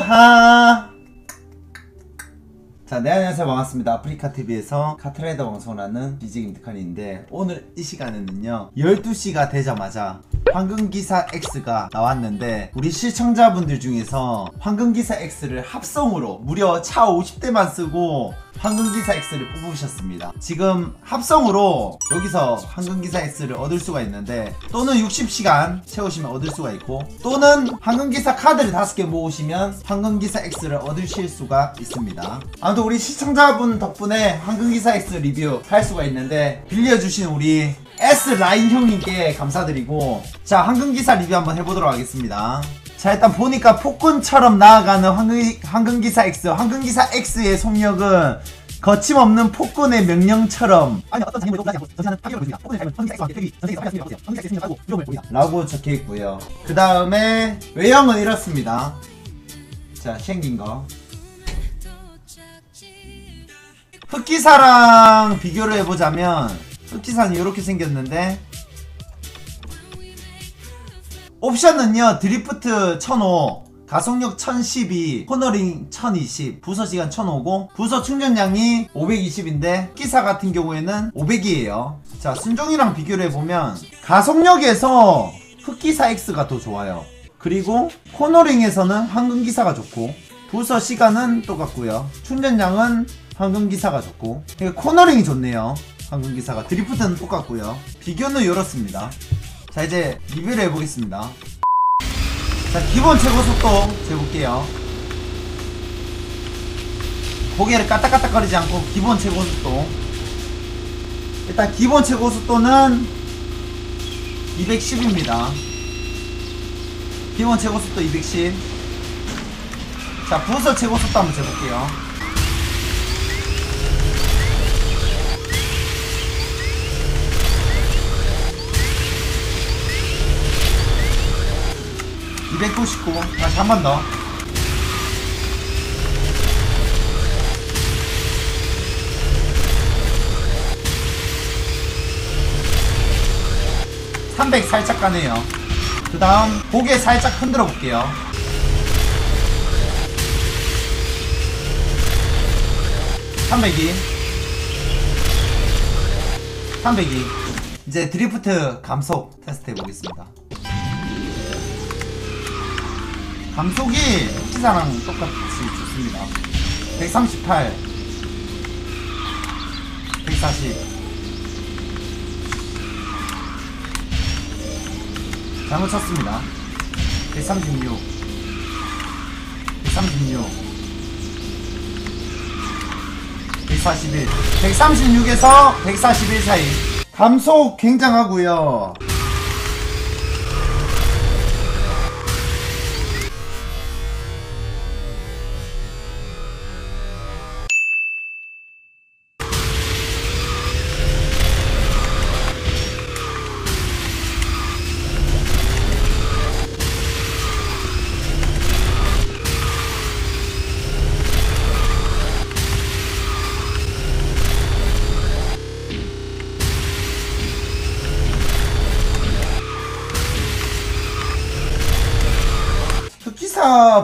아로하! 자, 네, 안녕하세요. 반갑습니다. 아프리카TV에서 카트라이더 방송을 하는 BJ 김특한인데, 오늘 이 시간에는요 12시가 되자마자 황금 기사 X가 나왔는데, 우리 시청자분들 중에서 황금 기사 X를 합성으로 무려 차 50대만 쓰고 황금 기사 X를 뽑으셨습니다. 지금 합성으로 여기서 황금 기사 X를 얻을 수가 있는데, 또는 60시간 채우시면 얻을 수가 있고, 또는 황금 기사 카드를 5개 모으시면 황금 기사 X를 얻으실 수가 있습니다. 아무튼 우리 시청자분 덕분에 황금 기사 X 리뷰 할 수가 있는데, 빌려주신 우리 S라인 형님께 감사드리고, 자, 황금 기사 리뷰 한번 해보도록 하겠습니다. 자, 일단 보니까 폭군처럼 나아가는 황금기사 X. 황금기사 X의 속력은 거침없는 폭군의 명령처럼 어떤 장애물도 하지 않고 전체하는 파괴력을 보입니다. 폭군을 가입한 황금기사 X와 함께 퇴비 전세계에서 파괴할 수 있는 황금기사 X의 승리하고 위험을 보입니다 라고 적혀있고요. 그 다음에 외형은 이렇습니다. 자, 생긴거 흑기사랑 비교를 해보자면, 흑기사는 이렇게 생겼는데, 옵션은요 드리프트 1005, 가속력 1012, 코너링 1020, 부서시간 1005고 부서 충전량이 520인데 기사 같은 경우에는 500이에요 자, 순종이랑 비교를 해보면 가속력에서 흑기사 X가 더 좋아요. 그리고 코너링에서는 황금기사가 좋고, 부서시간은 똑같고요, 충전량은 황금기사가 좋고, 그러니까 코너링이 좋네요. 황금기사가 드리프트는 똑같고요. 비교는 이렇습니다. 자, 이제 리뷰를 해보겠습니다. 자, 기본 최고속도 재볼게요. 고개를 까딱까딱 거리지 않고 기본 최고속도, 일단 기본 최고속도는 210입니다 기본 최고속도 210. 자, 부서 최고속도 한번 재볼게요. 다시 한 번 더. (300) 살짝 가네요. 그 다음 고개 살짝 흔들어 볼게요. (302) (302) 이제 드리프트 감속 테스트 해보겠습니다. 감속이 흑기사랑 똑같이 좋습니다. 138, 140. 잘못 쳤습니다. 136, 136, 141. 136에서 141 사이. 감속 굉장하고요.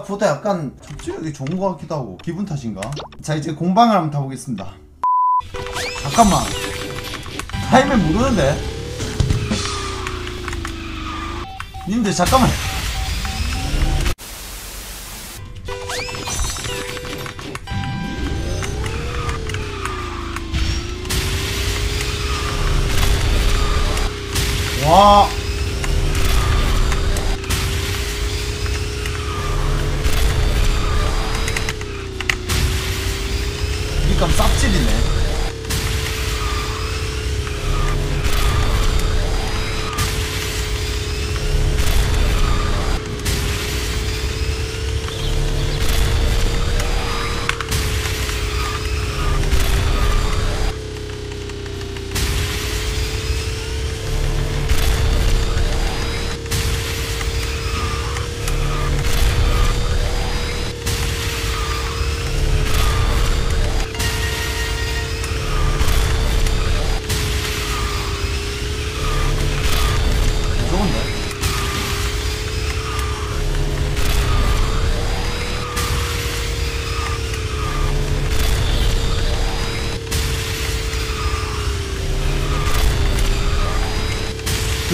보다 약간 접지력이 좋은 것 같기도 하고, 기분 탓인가? 자, 이제 공방을 한번 타보겠습니다. 잠깐만, 타이밍 모르는데? 님들 잠깐만. 와, 약간 쌉질이네.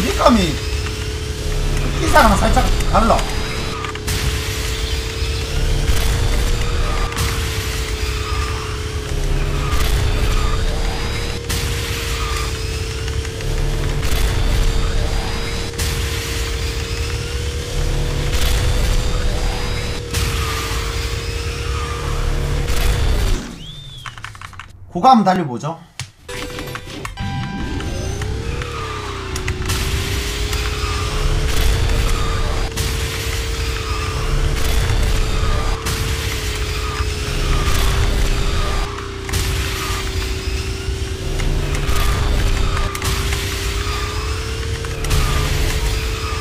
그립감이 흑기사랑 살짝 달라. 그거 한번 달려보죠.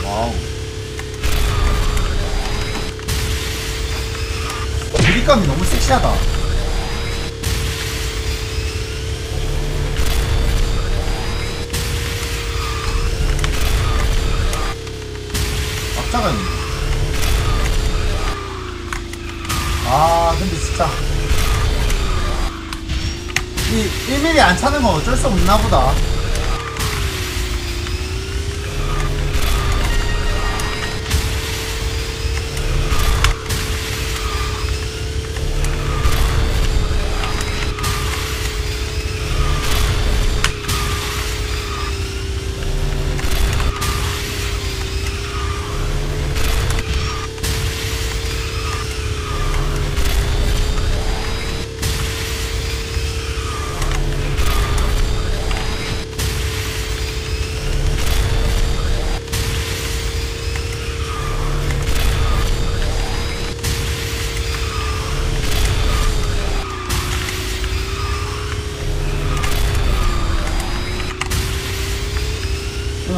와우. 유리감이 너무 섹시하다. 아 근데 진짜 이 1mm 안 차는 건 어쩔 수 없나 보다.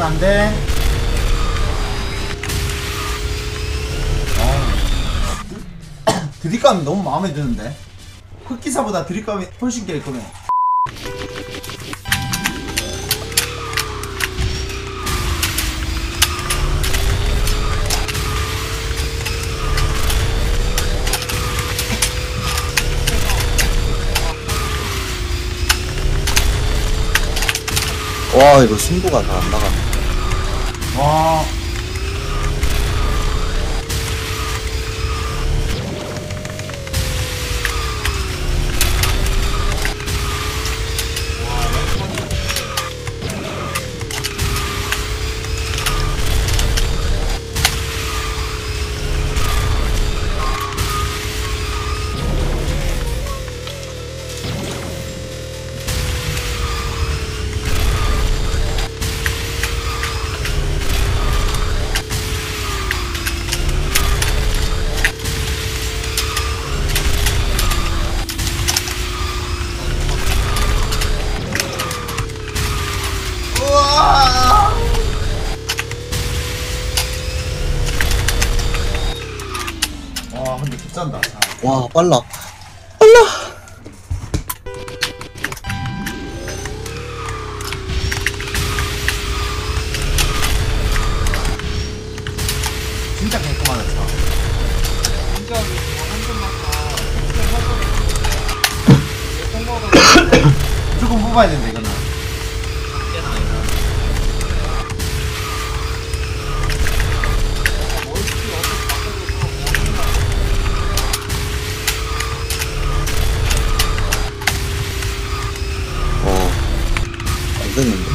안 돼. 드립감이 너무 마음에 드는데. 흑기사보다 드립감이 훨씬 깔끔해. 와 이거 승부가 다 안 나가네. 와. 와 근데 빗잔다. 와 빨라 빨라. 진짜 깔끔하다 차. 진짜 한 점만 다 무조건 뽑아야 된다 이거는.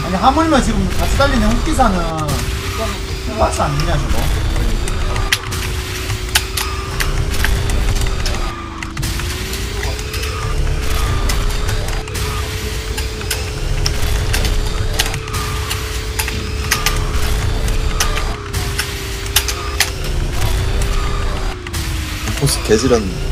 아니 하물며 지금 같이 달리는 흑기사는 똑같지 않느냐 저거. 포스 개지렸네.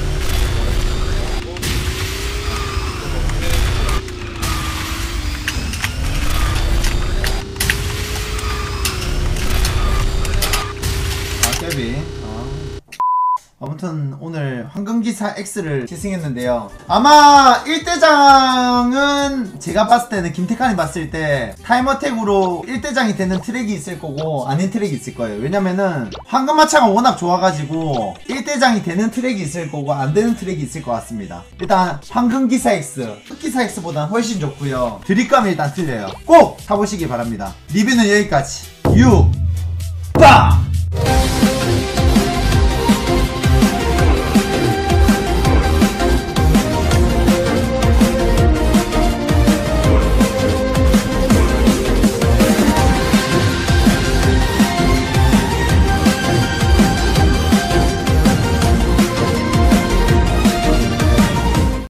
아무튼 오늘 황금 기사 X를 계승했는데요. 아마 1대장은 제가 봤을 때는 김태칸이 봤을 때 타임어택으로 1대장이 되는 트랙이 있을 거고 아닌 트랙이 있을 거예요. 왜냐면은 황금마차가 워낙 좋아가지고 1대장이 되는 트랙이 있을 거고 안 되는 트랙이 있을 것 같습니다. 일단 황금 기사 X, 흑기사 X보다는 훨씬 좋고요. 드립감이 일단 틀려요. 꼭 사보시기 바랍니다. 리뷰는 여기까지. 유 빵!